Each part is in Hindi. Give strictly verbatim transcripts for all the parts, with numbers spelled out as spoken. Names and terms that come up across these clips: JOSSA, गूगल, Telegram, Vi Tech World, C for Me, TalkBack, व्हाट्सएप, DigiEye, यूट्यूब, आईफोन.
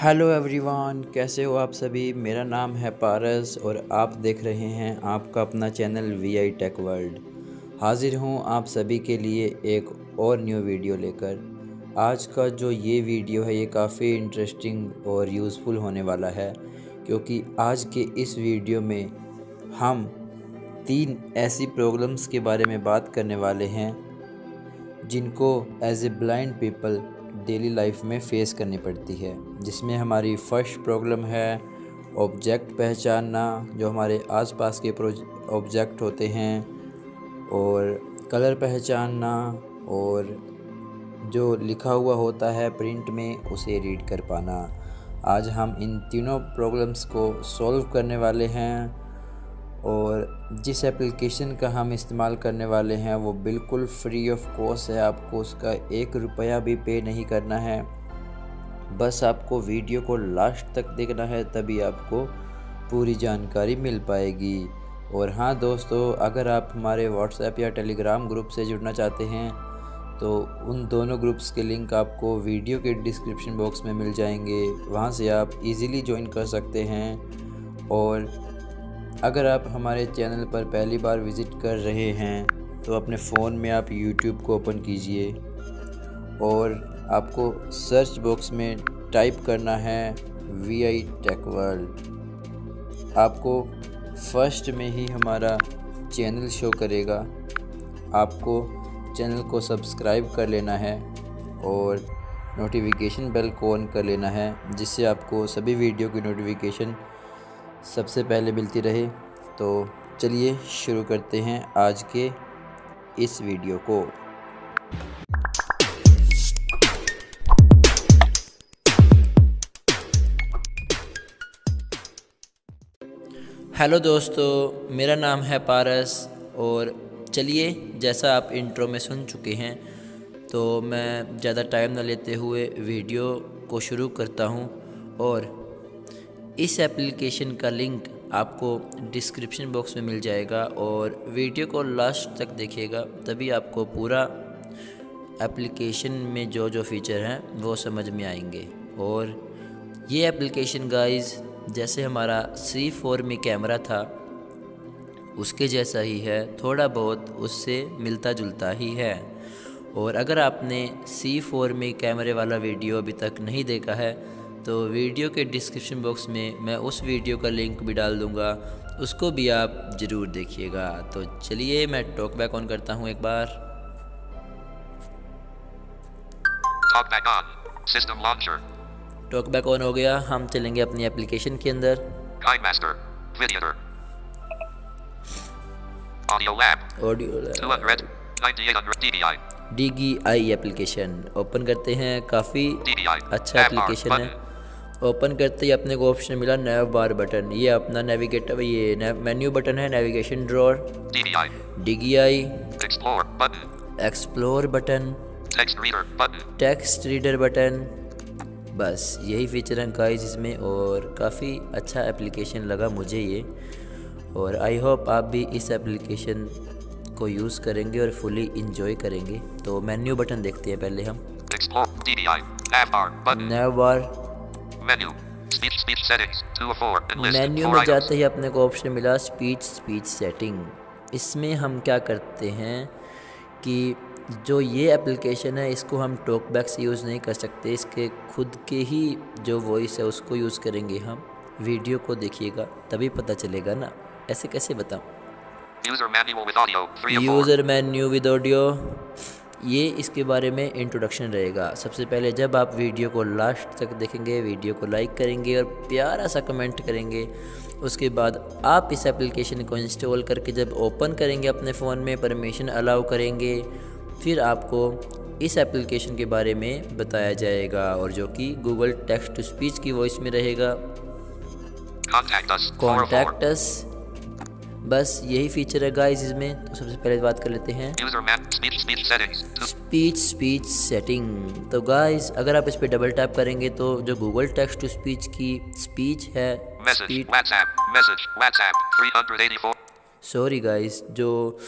हेलो एवरीवन, कैसे हो आप सभी। मेरा नाम है पारस और आप देख रहे हैं आपका अपना channel V I Tech World. हाजिर हूं आप सभी के लिए एक और न्यू वीडियो लेकर। आज का जो ये वीडियो है ये काफ़ी इंटरेस्टिंग और यूज़फुल होने वाला है, क्योंकि आज के इस वीडियो में हम तीन ऐसी प्रॉब्लम्स के बारे में बात करने वाले हैं जिनको as a blind people daily life में फेस करनी पड़ती है। जिसमें हमारी फर्स्ट प्रॉब्लम है ऑब्जेक्ट पहचानना, जो हमारे आसपास के ऑब्जेक्ट होते हैं, और कलर पहचानना, और जो लिखा हुआ होता है प्रिंट में उसे रीड कर पाना। आज हम इन तीनों प्रॉब्लम्स को सॉल्व करने वाले हैं, और जिस एप्लीकेशन का हम इस्तेमाल करने वाले हैं वो बिल्कुल फ्री ऑफ कॉस्ट है। आपको उसका एक रुपया भी पे नहीं करना है, बस आपको वीडियो को लास्ट तक देखना है, तभी आपको पूरी जानकारी मिल पाएगी। और हाँ दोस्तों, अगर आप हमारे व्हाट्सएप या टेलीग्राम ग्रुप से जुड़ना चाहते हैं तो उन दोनों ग्रुप्स के लिंक आपको वीडियो के डिस्क्रिप्शन बॉक्स में मिल जाएंगे, वहाँ से आप इजीली ज्वाइन कर सकते हैं। और अगर आप हमारे चैनल पर पहली बार विज़िट कर रहे हैं तो अपने फ़ोन में आप यूट्यूब को ओपन कीजिए और आपको सर्च बॉक्स में टाइप करना है वी आई टेक वर्ल्ड। आपको फर्स्ट में ही हमारा चैनल शो करेगा। आपको चैनल को सब्सक्राइब कर लेना है और नोटिफिकेशन बेल को ऑन कर लेना है, जिससे आपको सभी वीडियो की नोटिफिकेशन सबसे पहले मिलती रहे। तो चलिए शुरू करते हैं आज के इस वीडियो को। हेलो दोस्तों, मेरा नाम है पारस, और चलिए जैसा आप इंट्रो में सुन चुके हैं तो मैं ज़्यादा टाइम ना लेते हुए वीडियो को शुरू करता हूं। और इस एप्लीकेशन का लिंक आपको डिस्क्रिप्शन बॉक्स में मिल जाएगा, और वीडियो को लास्ट तक देखिएगा, तभी आपको पूरा एप्लीकेशन में जो जो फीचर हैं वो समझ में आएंगे। और ये एप्लीकेशन गाइस जैसे हमारा सी फॉर मी कैमरा था उसके जैसा ही है, थोड़ा बहुत उससे मिलता जुलता ही है। और अगर आपने सी फॉर मी कैमरे वाला वीडियो अभी तक नहीं देखा है तो वीडियो के डिस्क्रिप्शन बॉक्स में मैं उस वीडियो का लिंक भी डाल दूंगा, उसको भी आप ज़रूर देखिएगा। तो चलिए मैं टॉकबैक ऑन करता हूं एक बार। Talkback on, system launcher. Talkback on हो गया। हम चलेंगे अपनी एप्लीकेशन के अंदर। Guide master, video, audio lab, audio lab, DigiEye, DigiEye application open करते हैं। काफ़ी अच्छा एप्लीकेशन है। ओपन करते ही अपने को ऑप्शन मिला नैव बार बटन। ये अपना नेविगेटर, ये मेन्यू बटन है, navigation drawer, DigiEye, explore button, explore button, text reader button, text reader button. बस यही फीचर है गाइस इसमें, और काफ़ी अच्छा एप्लीकेशन लगा मुझे ये। और आई होप आप भी इस एप्लीकेशन को यूज़ करेंगे और फुली इंजॉय करेंगे। तो मेन्यू बटन देखते हैं पहले हम। मेन्यू मेन्यू में जाते ही अपने को ऑप्शन मिला स्पीच स्पीच सेटिंग। इसमें हम क्या करते हैं कि जो ये एप्लीकेशन है इसको हम टॉकबैक से यूज़ नहीं कर सकते, इसके खुद के ही जो वॉइस है उसको यूज़ करेंगे हम। वीडियो को देखिएगा तभी पता चलेगा ना, ऐसे कैसे बताऊँ। यूज़र मेन्यू विद ऑडियो, ये इसके बारे में इंट्रोडक्शन रहेगा। सबसे पहले जब आप वीडियो को लास्ट तक देखेंगे, वीडियो को लाइक करेंगे और प्यारा सा कमेंट करेंगे, उसके बाद आप इस एप्लीकेशन को इंस्टॉल करके जब ओपन करेंगे अपने फ़ोन में, परमिशन अलाउ करेंगे, फिर आपको इस एप्लीकेशन के बारे में बताया जाएगा, और जो कि गूगल टेक्स्ट टू स्पीच की वॉइस में रहेगा। कॉन्टैक्ट अस, बस यही फीचर है गाइस इसमें। तो सबसे पहले बात कर लेते हैं स्पीच स्पीच सेटिंग। तो गाइस अगर आप इस पर डबल टैप करेंगे तो जो गूगल टेक्स्ट टू स्पीच की स्पीच है, सॉरी गाइस, जो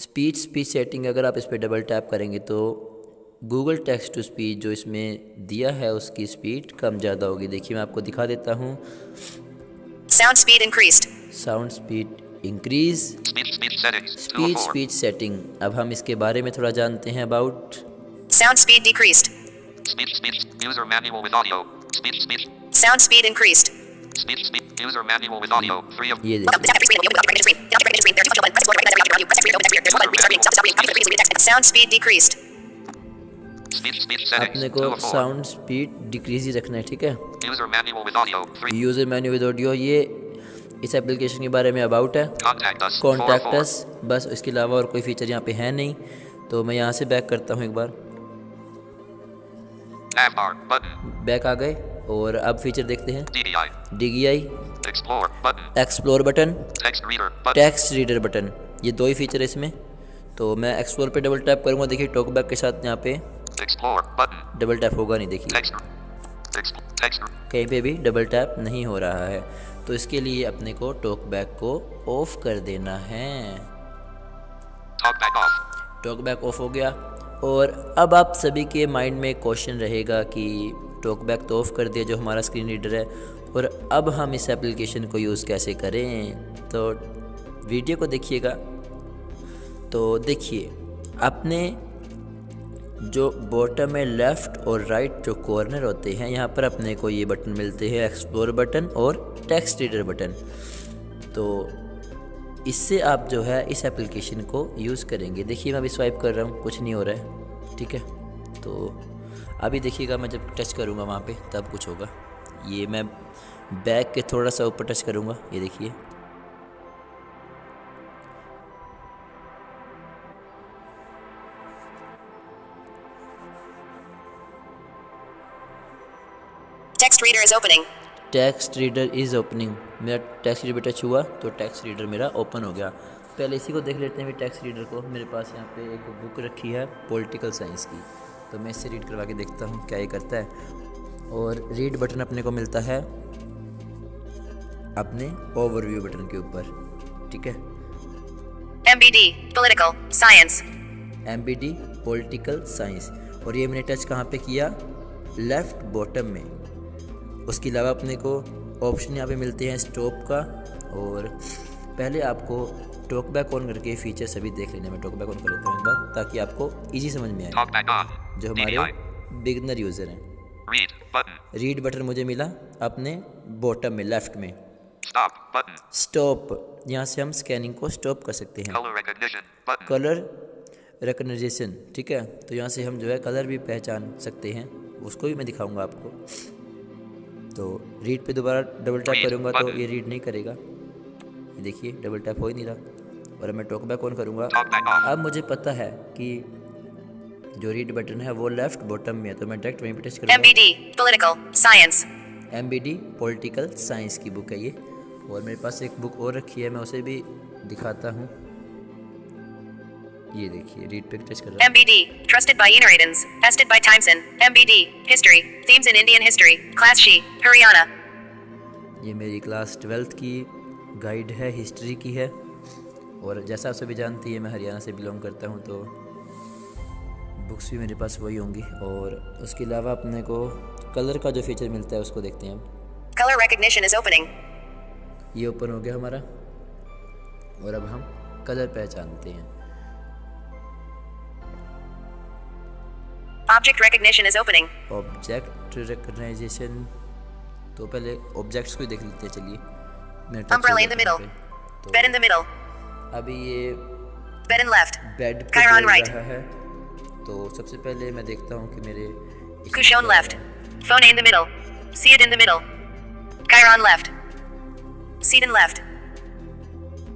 स्पीच स्पीच सेटिंग अगर आप इस पर डबल टैप करेंगे तो गूगल टेक्स्ट टू स्पीच जो इसमें दिया है उसकी स्पीड कम ज़्यादा होगी। देखिए मैं आपको दिखा देता हूँ। Sound speed increased, sound speed increase, speech speech setting. अब हम इसके बारे में थोड़ा जानते हैं। About sound speed decreased, user manual with audio, sound speed increased, user manual with audio. ये देखिए साउंड स्पीड डिक्रीज्ड, आपने को साउंड स्पीड डिक्रीज ही रखना है, ठीक है। यूजर मैनुअल विद ऑडियो, ये इस एप्लीकेशन के बारे में अबाउट है। कॉन्टैक्ट अस, बस इसके अलावा और कोई फीचर यहाँ पे है नहीं। तो मैं यहाँ से बैक करता हूँ, एक बार बैक आ गए और अब फीचर देखते हैं। DigiEye, explore button, text reader button, ये दो ही फीचर है इसमें। तो मैं एक्सप्लोर पे डबल टैप करूँगा। देखिए टॉकबैक के साथ यहाँ पे डबल टैप होगा नहीं, देखिए कहीं पे भी डबल टैप नहीं हो रहा है। तो इसके लिए अपने को टॉकबैक को ऑफ कर देना है। टॉकबैक ऑफ हो गया और अब आप सभी के माइंड में क्वेश्चन रहेगा कि टॉकबैक तो ऑफ कर दिया जो हमारा स्क्रीन रीडर है, और अब हम इस एप्लीकेशन को यूज़ कैसे करें। तो वीडियो को देखिएगा। तो देखिए आपने जो बॉटम में लेफ़्ट और राइट जो कॉर्नर होते हैं यहाँ पर अपने को ये बटन मिलते हैं, एक्सप्लोर बटन और टेक्स्ट रीडर बटन। तो इससे आप जो है इस एप्लीकेशन को यूज़ करेंगे। देखिए मैं अभी स्वाइप कर रहा हूँ, कुछ नहीं हो रहा है, ठीक है। तो अभी देखिएगा मैं जब टच करूँगा वहाँ पे तब कुछ होगा। ये मैं बैक के थोड़ा सा ऊपर टच करूँगा, ये देखिए टेक्स्ट रीडर इज ओपनिंग, मेरा टेक्स्ट रीडर टच हुआ तो टेक्स्ट रीडर मेरा ओपन हो गया। पहले इसी को देख लेते हैं टेक्स्ट रीडर को। मेरे पास यहाँ पे एक बुक रखी है पॉलिटिकल साइंस की, तो मैं इससे रीड करवा के देखता हूँ क्या ये करता है। और रीड बटन अपने को मिलता है अपने ओवरव्यू बटन के ऊपर, ठीक है। MBD political science, MBD political science, और ये मैंने टच कहाँ पे किया, लेफ्ट बॉटम में। उसके अलावा अपने को ऑप्शन यहाँ पे मिलते हैं स्टॉप का। और पहले आपको टॉकबैक ऑन करके फीचर सभी देख लेने में। टॉकबैक ऑन कर लेता हूँ एक बार ताकि आपको इजी समझ में आए जो हमारे बिगनर यूज़र हैं। रीड बटन मुझे मिला अपने बॉटम में लेफ्ट में। स्टॉप, यहाँ से हम स्कैनिंग को स्टॉप कर सकते हैं। कलर रिकग्निशन, ठीक है। तो यहाँ से हम जो है कलर भी पहचान सकते हैं, उसको भी मैं दिखाऊँगा आपको। तो रीड पे दोबारा डबल टैप करूँगा तो ये रीड नहीं करेगा, ये देखिए डबल टैप हो ही नहीं रहा। और मैं टॉकबैक ऑन करूँगा, अब मुझे पता है कि जो रीड बटन है वो लेफ्ट बॉटम में है, तो मैं डायरेक्ट वहीं पे टच करूँगा। MBD political science, MBD political science की बुक है ये। और मेरे पास एक बुक और रखी है, मैं उसे भी दिखाता हूँ। ये देखिए रीड पे टच कर रहा हूं। MBD trusted by inheritance, tested by times, MBD history, themes in Indian history, class शी हरियाणा। ये मेरी क्लास ट्वेल्थ की गाइड है, हिस्ट्री की है। और जैसा आप सभी जानती है मैं हरियाणा से बिलोंग करता हूं, तो बुक्स भी मेरे पास वही होंगी। और उसके अलावा अपने को कलर का जो फीचर मिलता है उसको देखते हैं। कलर रिकग्निशन इज ओपनिंग, ये ओपन हो गया हमारा। और अब हम कलर पहचानते हैं। Object recognition is opening, object recognition. तो पहले ऑब्जेक्ट्स को ही देख लेते हैं, चलिए। Umbrella in the middle, bed in the middle, अभी ये bed in left, bed Kieron right है। तो सबसे पहले मैं देखता हूं कि मेरे cushion left, phone in the middle, seat in the middle, Kieron left, seat in left,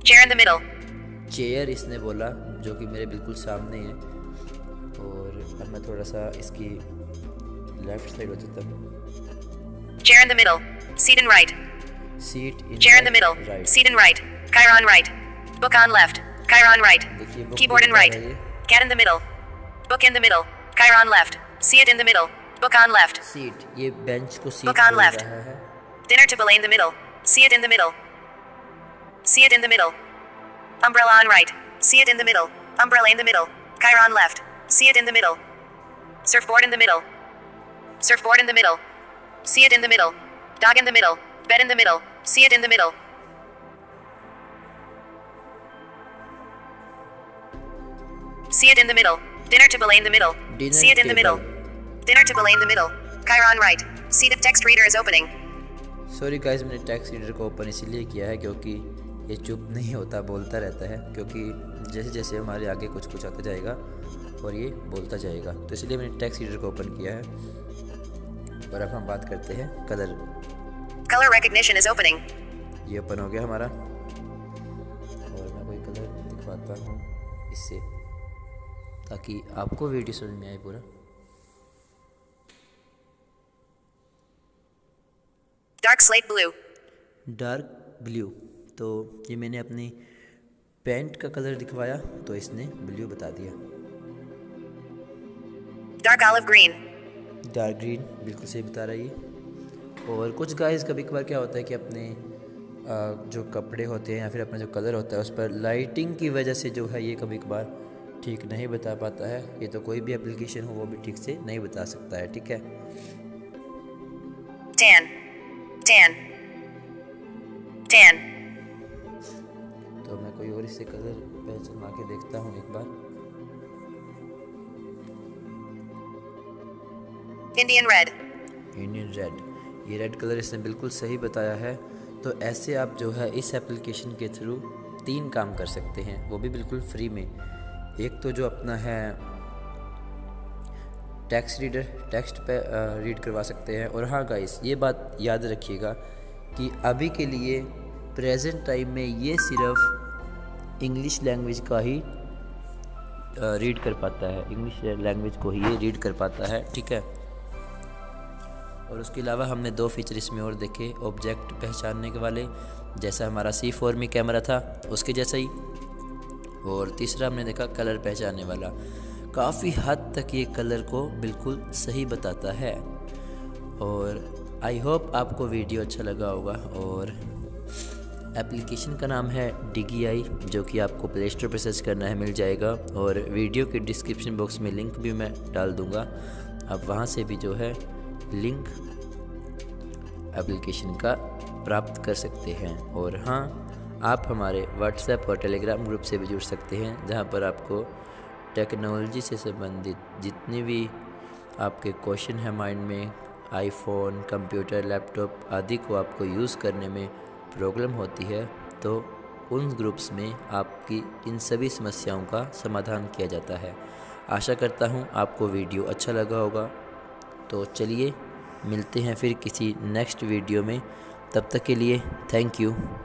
chair in the middle. Chair इसने बोला जो कि मेरे बिल्कुल सामने है। और अब मैं थोड़ा सा इसकी लेफ्ट साइड हो जाता हूं। Chair in the middle, seat in right, seat in, chair in the middle, seat in right, chair on right, book on left, chair on right, keyboard in right, cat in the middle, book in the middle, chair on left, seat in the middle, book on left, seat. ये बेंच को सीट बोल रहा है। Dinner table in the middle, seat in the middle, seat in the middle, umbrella on right, seat in the middle, umbrella in the middle, chair on left, see it in the middle, Surfboard in the middle. Surfboard in the middle. See it in the middle. Dog in the middle. Bed in the middle. See it in the middle. See it in the middle. Dinner to Belay in the middle. Dinner See it in table. the middle. Dinner to Belay in the middle. Chiron right. See the text reader is opening. Sorry guys, मैंने text reader को open इसलिए किया है क्योंकि ये चुप नहीं होता, बोलता रहता है, क्योंकि जैसे जैसे हमारे आगे कुछ कुछ आता जाएगा और ये बोलता जाएगा, तो इसलिए मैंने टेक्स्ट रीडर को ओपन किया है। और अब हम बात करते हैं colour. Colour recognition is opening. ये ओपन हो गया हमारा, और मैं कोई कलर दिखवाता हूँ इससे ताकि आपको वीडियो समझ में आए पूरा। Dark slate blue. Dark blue, तो ये मैंने अपनी पेंट का कलर दिखवाया तो इसने ब्लू बता दिया। Dark olive green. Dark green, बिल्कुल सही बता रहा है ये। और कुछ गाइस कभी कभार क्या होता है कि अपने जो कपड़े होते हैं या फिर अपना जो कलर होता है उस पर लाइटिंग की वजह से जो है ये कभी कभार ठीक नहीं बता पाता है। ये तो कोई भी एप्लीकेशन हो वो भी ठीक से नहीं बता सकता है, ठीक है। टैन टैन टैन, तो मैं कोई और इससे कलर पेंसिल मार के देखता हूँ एक बार। Indian red. इंडियन रेड, ये रेड कलर इसने बिल्कुल सही बताया है। तो ऐसे आप जो है इस एप्लीकेशन के थ्रू तीन काम कर सकते हैं, वो भी बिल्कुल फ्री में। एक तो जो अपना है टेक्स्ट रीडर, टेक्स्ट पे रीड करवा सकते हैं। और हाँ गाइस, ये बात याद रखिएगा कि अभी के लिए प्रेजेंट टाइम में ये सिर्फ इंग्लिश लैंग्वेज का ही रीड कर पाता है, इंग्लिश लैंग्वेज को ही ये रीड कर पाता है, ठीक है। और उसके अलावा हमने दो फीचर इसमें और देखे, ऑब्जेक्ट पहचानने के वाले, जैसा हमारा सी फॉर मी कैमरा था उसके जैसा ही, और तीसरा हमने देखा कलर पहचानने वाला। काफ़ी हद तक ये कलर को बिल्कुल सही बताता है। और आई होप आपको वीडियो अच्छा लगा होगा। और एप्लीकेशन का नाम है डिगीआई, जो कि आपको प्ले स्टोर पर सर्च करना है, मिल जाएगा। और वीडियो के डिस्क्रिप्शन बॉक्स में लिंक भी मैं डाल दूंगा, आप वहां से भी जो है लिंक एप्लीकेशन का प्राप्त कर सकते हैं। और हाँ, आप हमारे व्हाट्सएप और टेलीग्राम ग्रुप से भी जुड़ सकते हैं, जहां पर आपको टेक्नोलॉजी से संबंधित जितने भी आपके क्वेश्चन हैं माइंड में, आईफोन, कंप्यूटर, लैपटॉप आदि को आपको यूज़ करने में प्रॉब्लम होती है, तो उन ग्रुप्स में आपकी इन सभी समस्याओं का समाधान किया जाता है। आशा करता हूँ आपको वीडियो अच्छा लगा होगा। तो चलिए मिलते हैं फिर किसी नेक्स्ट वीडियो में, तब तक के लिए थैंक यू।